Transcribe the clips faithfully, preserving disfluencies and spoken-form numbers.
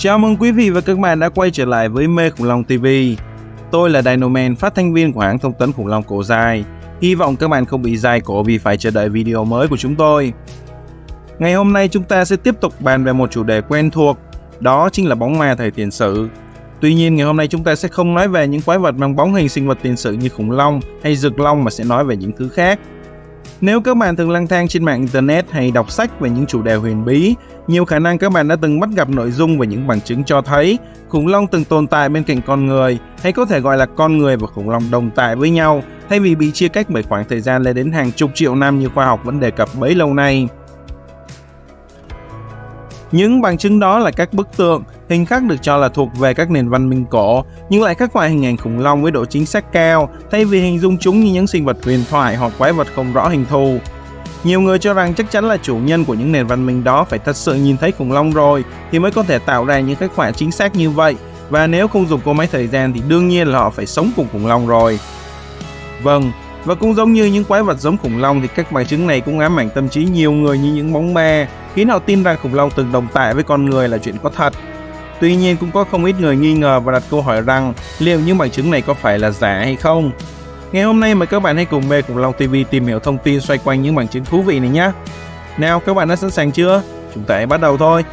Chào mừng quý vị và các bạn đã quay trở lại với Mê Khủng Long ti vi. Tôi là Dinoman, phát thanh viên của hãng thông tấn khủng long cổ dài. Hy vọng các bạn không bị dài cổ vì phải chờ đợi video mới của chúng tôi. Ngày hôm nay chúng ta sẽ tiếp tục bàn về một chủ đề quen thuộc, đó chính là bóng ma thời tiền sử. Tuy nhiên ngày hôm nay chúng ta sẽ không nói về những quái vật mang bóng hình sinh vật tiền sử như khủng long hay rực long mà sẽ nói về những thứ khác. Nếu các bạn từng lang thang trên mạng Internet hay đọc sách về những chủ đề huyền bí, nhiều khả năng các bạn đã từng bắt gặp nội dung và những bằng chứng cho thấy khủng long từng tồn tại bên cạnh con người, hay có thể gọi là con người và khủng long đồng tại với nhau thay vì bị chia cách bởi khoảng thời gian lên đến hàng chục triệu năm như khoa học vẫn đề cập bấy lâu nay. Những bằng chứng đó là các bức tượng, hình khắc được cho là thuộc về các nền văn minh cổ, nhưng lại khắc họa hình ảnh khủng long với độ chính xác cao, thay vì hình dung chúng như những sinh vật huyền thoại hoặc quái vật không rõ hình thù. Nhiều người cho rằng chắc chắn là chủ nhân của những nền văn minh đó phải thật sự nhìn thấy khủng long rồi thì mới có thể tạo ra những khắc họa chính xác như vậy, và nếu không dùng cỗ máy thời gian thì đương nhiên là họ phải sống cùng khủng long rồi. Vâng, và cũng giống như những quái vật giống khủng long thì các bằng chứng này cũng ám ảnh tâm trí nhiều người như những bóng ma, khiến họ tin rằng khủng long từng đồng tại với con người là chuyện có thật. Tuy nhiên cũng có không ít người nghi ngờ và đặt câu hỏi rằng liệu những bằng chứng này có phải là giả hay không. Ngày hôm nay mời các bạn hãy cùng Mê Khủng Long ti vi tìm hiểu thông tin xoay quanh những bằng chứng thú vị này nhé. Nào, các bạn đã sẵn sàng chưa? Chúng ta hãy bắt đầu thôi.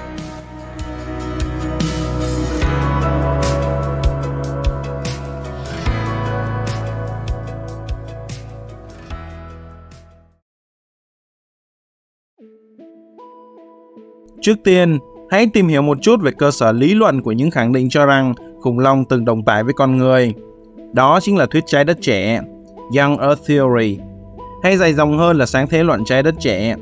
Trước tiên, hãy tìm hiểu một chút về cơ sở lý luận của những khẳng định cho rằng khủng long từng đồng tại với con người. Đó chính là thuyết trái đất trẻ, Young Earth Theory, hay dài dòng hơn là sáng thế luận trái đất trẻ.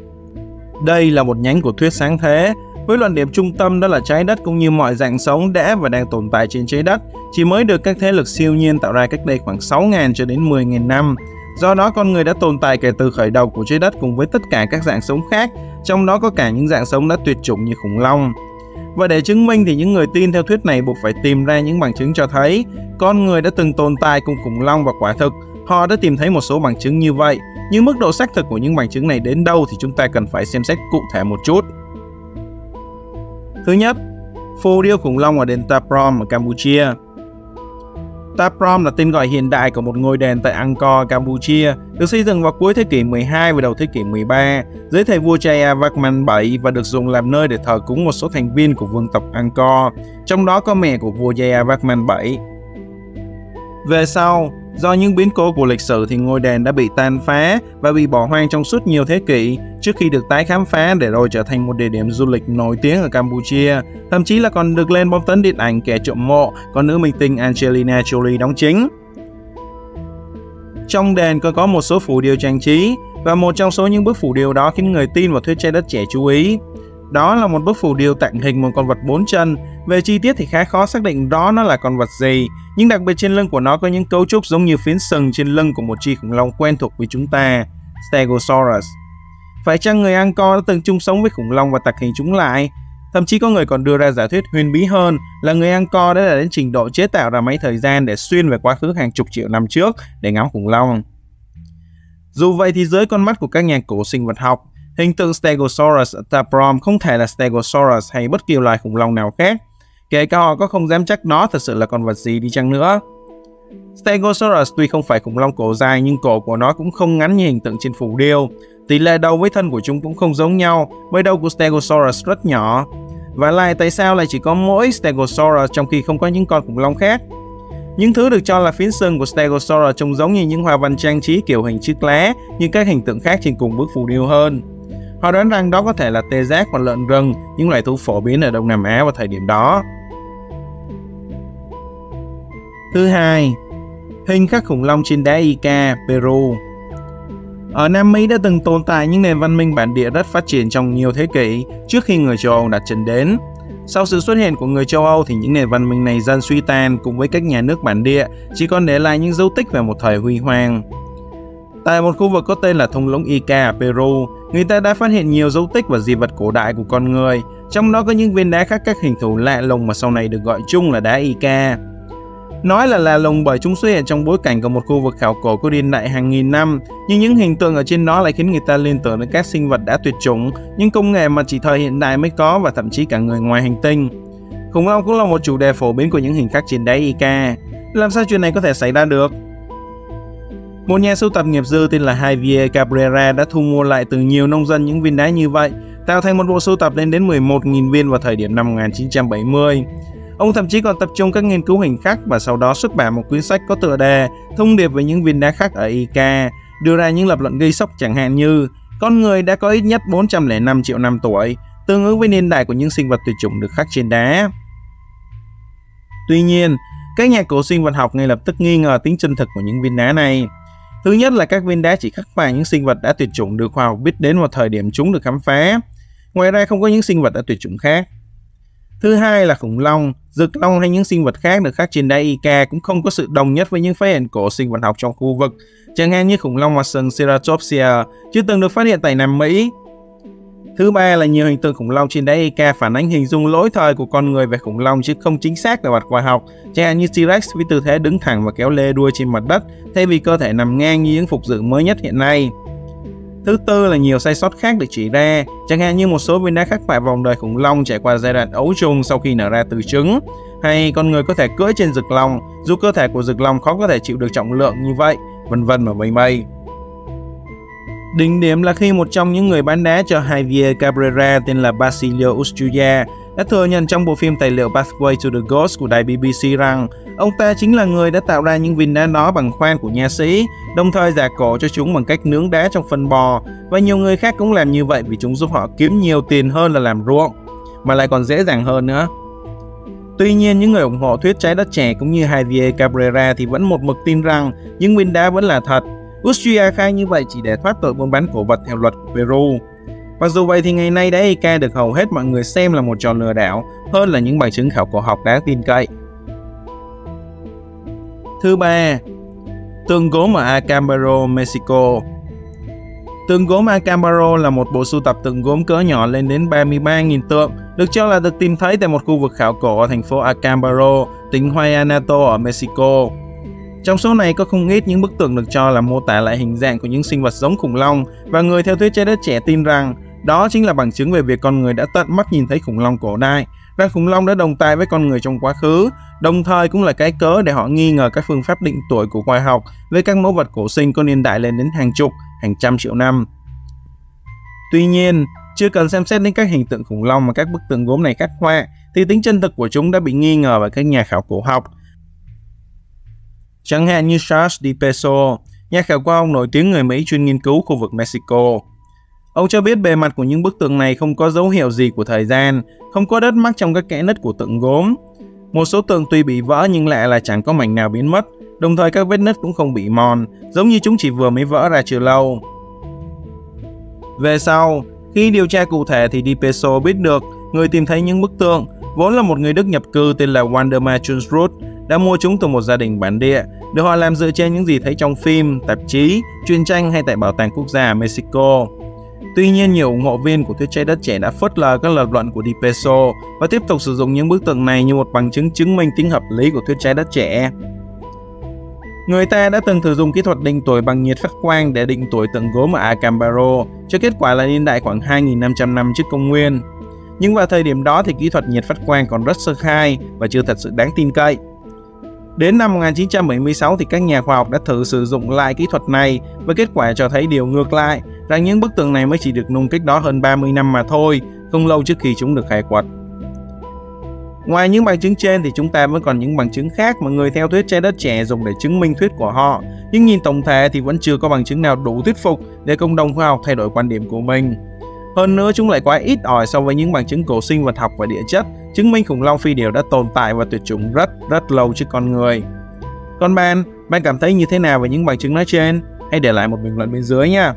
Đây là một nhánh của thuyết sáng thế, với luận điểm trung tâm đó là trái đất cũng như mọi dạng sống đã và đang tồn tại trên trái đất chỉ mới được các thế lực siêu nhiên tạo ra cách đây khoảng sáu nghìn cho đến mười nghìn năm. Do đó con người đã tồn tại kể từ khởi đầu của trái đất cùng với tất cả các dạng sống khác, trong đó có cả những dạng sống đã tuyệt chủng như khủng long. Và để chứng minh thì những người tin theo thuyết này buộc phải tìm ra những bằng chứng cho thấy con người đã từng tồn tại cùng khủng long, và quả thực họ đã tìm thấy một số bằng chứng như vậy. Nhưng mức độ xác thực của những bằng chứng này đến đâu thì chúng ta cần phải xem xét cụ thể một chút. Thứ nhất, phù điêu khủng long ở đền Ta Prohm ở Campuchia. Ta Prohm là tên gọi hiện đại của một ngôi đền tại Angkor, Campuchia, được xây dựng vào cuối thế kỷ mười hai và đầu thế kỷ mười ba, dưới thời vua Jayavarman đệ bảy và được dùng làm nơi để thờ cúng một số thành viên của vương tộc Angkor, trong đó có mẹ của vua Jayavarman đệ bảy. Về sau, do những biến cố của lịch sử thì ngôi đền đã bị tan phá và bị bỏ hoang trong suốt nhiều thế kỷ trước khi được tái khám phá để rồi trở thành một địa điểm du lịch nổi tiếng ở Campuchia, thậm chí là còn được lên bom tấn điện ảnh Kẻ trộm mộ có nữ minh tinh Angelina Jolie đóng chính. Trong đền còn có một số phù điêu trang trí, và một trong số những bức phù điêu đó khiến người tin vào thuyết trái đất trẻ chú ý. Đó là một bức phù điêu tặng hình một con vật bốn chân. Về chi tiết thì khá khó xác định đó nó là con vật gì, nhưng đặc biệt trên lưng của nó có những cấu trúc giống như phiến sừng trên lưng của một chi khủng long quen thuộc với chúng ta, Stegosaurus. Phải chăng người Angkor đã từng chung sống với khủng long và tạc hình chúng lại? Thậm chí có người còn đưa ra giả thuyết huyền bí hơn là người Angkor đã đạt đến trình độ chế tạo ra máy thời gian để xuyên về quá khứ hàng chục triệu năm trước để ngắm khủng long. Dù vậy thì dưới con mắt của các nhà cổ sinh vật học, hình tượng Stegosaurus ở Ta Prohm không thể là Stegosaurus hay bất kỳ loài khủng long nào khác, kể cả họ có không dám chắc nó thật sự là con vật gì đi chăng nữa. Stegosaurus tuy không phải khủng long cổ dài nhưng cổ của nó cũng không ngắn như hình tượng trên phù điêu. Tỷ lệ đầu với thân của chúng cũng không giống nhau, bởi đầu của Stegosaurus rất nhỏ. Và lại tại sao lại chỉ có mỗi Stegosaurus trong khi không có những con khủng long khác? Những thứ được cho là phiến sừng của Stegosaurus trông giống như những hoa văn trang trí kiểu hình chiếc lá như các hình tượng khác trên cùng bức phù điêu hơn. Họ đoán rằng đó có thể là tê giác và lợn rừng, những loài thú phổ biến ở Đông Nam Á vào thời điểm đó. Thứ hai, hình khắc khủng long trên đá Ica, Peru. Ở Nam Mỹ đã từng tồn tại những nền văn minh bản địa rất phát triển trong nhiều thế kỷ trước khi người châu Âu đặt chân đến. Sau sự xuất hiện của người châu Âu thì những nền văn minh này dần suy tàn cùng với các nhà nước bản địa, chỉ còn để lại những dấu tích về một thời huy hoàng. Tại một khu vực có tên là thung lũng Ica ở Peru, người ta đã phát hiện nhiều dấu tích và di vật cổ đại của con người, trong đó có những viên đá khắc các hình thù lạ lùng mà sau này được gọi chung là đá Ica. Nói là lạ lùng bởi chúng xuất hiện trong bối cảnh của một khu vực khảo cổ có niên đại hàng nghìn năm, nhưng những hình tượng ở trên đó lại khiến người ta liên tưởng đến các sinh vật đã tuyệt chủng, những công nghệ mà chỉ thời hiện đại mới có, và thậm chí cả người ngoài hành tinh. Khủng long cũng là một chủ đề phổ biến của những hình khắc trên đáy Ica. Làm sao chuyện này có thể xảy ra được? Một nhà sưu tập nghiệp dư tên là Javier Cabrera đã thu mua lại từ nhiều nông dân những viên đá như vậy, tạo thành một bộ sưu tập lên đến mười một nghìn viên vào thời điểm năm một nghìn chín trăm bảy mươi. Ông thậm chí còn tập trung các nghiên cứu hình khắc và sau đó xuất bản một quyển sách có tựa đề thông điệp về những viên đá khắc ở Ica, đưa ra những lập luận gây sốc chẳng hạn như con người đã có ít nhất bốn trăm lẻ năm triệu năm tuổi, tương ứng với niên đại của những sinh vật tuyệt chủng được khắc trên đá. Tuy nhiên, các nhà cổ sinh vật học ngay lập tức nghi ngờ tính chân thực của những viên đá này. Thứ nhất là các viên đá chỉ khắc vài những sinh vật đã tuyệt chủng được khoa học biết đến vào thời điểm chúng được khám phá. Ngoài ra không có những sinh vật đã tuyệt chủng khác. Thứ hai là khủng long, rực long hay những sinh vật khác được khắc trên đá Ica cũng không có sự đồng nhất với những phát hiện cổ sinh vật học trong khu vực, chẳng hạn như khủng long và sừng Ceratopsia chưa từng được phát hiện tại Nam Mỹ. Thứ ba là nhiều hình tượng khủng long trên đá Ica phản ánh hình dung lỗi thời của con người về khủng long chứ không chính xác là mặt khoa học, chẳng hạn như T-Rex với tư thế đứng thẳng và kéo lê đuôi trên mặt đất thay vì cơ thể nằm ngang như những phục dựng mới nhất hiện nay. Thứ tư là nhiều sai sót khác được chỉ ra, chẳng hạn như một số viên đá khắc phải vòng đời khủng long trải qua giai đoạn ấu trùng sau khi nở ra từ trứng, hay con người có thể cưỡi trên rực long, dù cơ thể của rực long khó có thể chịu được trọng lượng như vậy, vân vân và mây mây. Đỉnh điểm là khi một trong những người bán đá cho Javier Cabrera tên là Basilio Austria đã thừa nhận trong bộ phim tài liệu Pathway to the Ghost của đài B B C rằng ông ta chính là người đã tạo ra những viên đá đó bằng khoan của nha sĩ, đồng thời giả cổ cho chúng bằng cách nướng đá trong phân bò, và nhiều người khác cũng làm như vậy vì chúng giúp họ kiếm nhiều tiền hơn là làm ruộng, mà lại còn dễ dàng hơn nữa. Tuy nhiên, những người ủng hộ thuyết trái đất trẻ cũng như Javier Cabrera thì vẫn một mực tin rằng những viên đá vẫn là thật. Austria khai như vậy chỉ để thoát tội buôn bán cổ vật theo luật của Peru. Mặc dù vậy thì ngày nay đá Ica được hầu hết mọi người xem là một trò lừa đảo hơn là những bằng chứng khảo cổ học đáng tin cậy. Thứ ba, tượng gốm ở Acambaro, Mexico. Tượng gốm Acambaro là một bộ sưu tập tượng gốm cỡ nhỏ lên đến ba mươi ba nghìn tượng, được cho là được tìm thấy tại một khu vực khảo cổ ở thành phố Acambaro, tỉnh Guayanato ở Mexico. Trong số này có không ít những bức tượng được cho là mô tả lại hình dạng của những sinh vật giống khủng long, và người theo thuyết trái đất trẻ tin rằng đó chính là bằng chứng về việc con người đã tận mắt nhìn thấy khủng long cổ đại, rằng khủng long đã đồng tại với con người trong quá khứ, đồng thời cũng là cái cớ để họ nghi ngờ các phương pháp định tuổi của khoa học với các mẫu vật cổ sinh có niên đại lên đến hàng chục, hàng trăm triệu năm. Tuy nhiên, chưa cần xem xét đến các hình tượng khủng long mà các bức tượng gốm này khắc họa, thì tính chân thực của chúng đã bị nghi ngờ bởi các nhà khảo cổ học. Chẳng hạn như Charles Di Peso, nhà khảo cổ học nổi tiếng người Mỹ chuyên nghiên cứu khu vực Mexico. Ông cho biết bề mặt của những bức tượng này không có dấu hiệu gì của thời gian, không có đất mắc trong các kẽ nứt của tượng gốm. Một số tượng tuy bị vỡ nhưng lại là chẳng có mảnh nào biến mất, đồng thời các vết nứt cũng không bị mòn, giống như chúng chỉ vừa mới vỡ ra chưa lâu. Về sau, khi điều tra cụ thể thì Di Peso biết được người tìm thấy những bức tượng vốn là một người Đức nhập cư tên là Waldemar Julsrud đã mua chúng từ một gia đình bản địa, được họ làm dựa trên những gì thấy trong phim, tạp chí, truyện tranh hay tại Bảo tàng Quốc gia Mexico. Tuy nhiên, nhiều ủng hộ viên của thuyết trái đất trẻ đã phớt lờ các lập luận của Di Peso và tiếp tục sử dụng những bức tượng này như một bằng chứng chứng minh tính hợp lý của thuyết trái đất trẻ. Người ta đã từng thử dùng kỹ thuật định tuổi bằng nhiệt phát quang để định tuổi tượng gốm ở Acambaro, cho kết quả là niên đại khoảng hai nghìn năm trăm năm trước công nguyên. Nhưng vào thời điểm đó thì kỹ thuật nhiệt phát quang còn rất sơ khai và chưa thật sự đáng tin cậy. Đến năm một nghìn chín trăm bảy mươi sáu thì các nhà khoa học đã thử sử dụng lại kỹ thuật này và kết quả cho thấy điều ngược lại, rằng những bức tượng này mới chỉ được nung cách đó hơn ba mươi năm mà thôi, không lâu trước khi chúng được khai quật. Ngoài những bằng chứng trên thì chúng ta vẫn còn những bằng chứng khác mà người theo thuyết trái đất trẻ dùng để chứng minh thuyết của họ, nhưng nhìn tổng thể thì vẫn chưa có bằng chứng nào đủ thuyết phục để cộng đồng khoa học thay đổi quan điểm của mình. Hơn nữa, chúng lại quá ít ỏi so với những bằng chứng cổ sinh vật học và địa chất chứng minh khủng long phi điều đã tồn tại và tuyệt chủng rất rất lâu trước con người. Còn bạn, bạn cảm thấy như thế nào về những bằng chứng nói trên? Hãy để lại một bình luận bên dưới nha!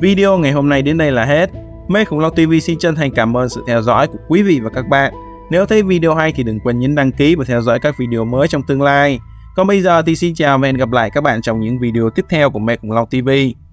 Video ngày hôm nay đến đây là hết. Mê Khủng Long tê vê xin chân thành cảm ơn sự theo dõi của quý vị và các bạn. Nếu thấy video hay thì đừng quên nhấn đăng ký và theo dõi các video mới trong tương lai. Còn bây giờ thì xin chào và hẹn gặp lại các bạn trong những video tiếp theo của Mê Khủng Long tê vê.